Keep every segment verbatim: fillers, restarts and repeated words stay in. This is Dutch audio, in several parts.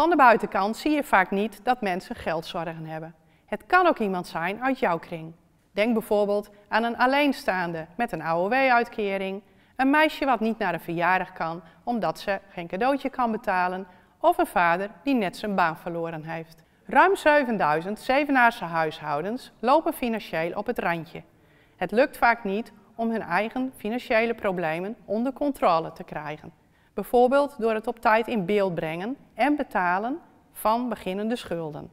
Van de buitenkant zie je vaak niet dat mensen geldzorgen hebben. Het kan ook iemand zijn uit jouw kring. Denk bijvoorbeeld aan een alleenstaande met een A O W-uitkering, een meisje wat niet naar een verjaardag kan omdat ze geen cadeautje kan betalen, of een vader die net zijn baan verloren heeft. Ruim zevenduizend Zevenaarse huishoudens lopen financieel op het randje. Het lukt vaak niet om hun eigen financiële problemen onder controle te krijgen. Bijvoorbeeld door het op tijd in beeld brengen en betalen van beginnende schulden.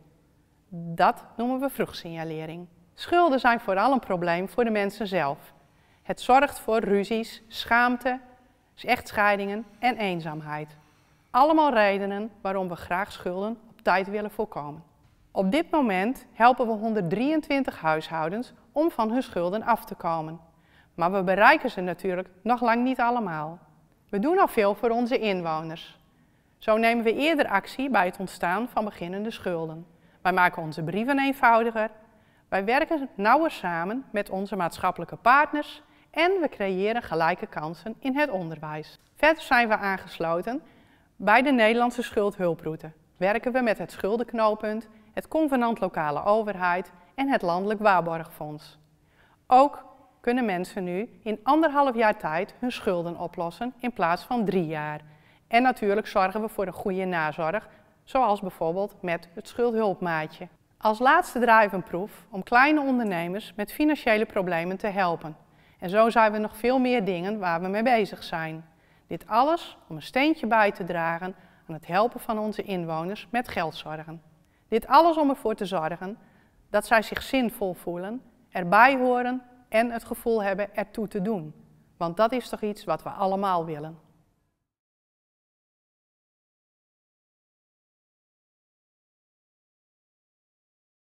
Dat noemen we vroegsignalering. Schulden zijn vooral een probleem voor de mensen zelf. Het zorgt voor ruzies, schaamte, echtscheidingen en eenzaamheid. Allemaal redenen waarom we graag schulden op tijd willen voorkomen. Op dit moment helpen we honderddrieëntwintig huishoudens om van hun schulden af te komen. Maar we bereiken ze natuurlijk nog lang niet allemaal. We doen al veel voor onze inwoners. Zo nemen we eerder actie bij het ontstaan van beginnende schulden. Wij maken onze brieven eenvoudiger. Wij werken nauwer samen met onze maatschappelijke partners en we creëren gelijke kansen in het onderwijs. Verder zijn we aangesloten bij de Nederlandse schuldhulproute. Werken we met het schuldenknooppunt, het convenant lokale overheid en het landelijk waarborgfonds. Ook kunnen mensen nu in anderhalf jaar tijd hun schulden oplossen in plaats van drie jaar. En natuurlijk zorgen we voor een goede nazorg, zoals bijvoorbeeld met het schuldhulpmaatje. Als laatste draaien we een proef om kleine ondernemers met financiële problemen te helpen. En zo zijn we nog veel meer dingen waar we mee bezig zijn. Dit alles om een steentje bij te dragen aan het helpen van onze inwoners met geldzorgen. Dit alles om ervoor te zorgen dat zij zich zinvol voelen, erbij horen en het gevoel hebben ertoe te doen. Want dat is toch iets wat we allemaal willen.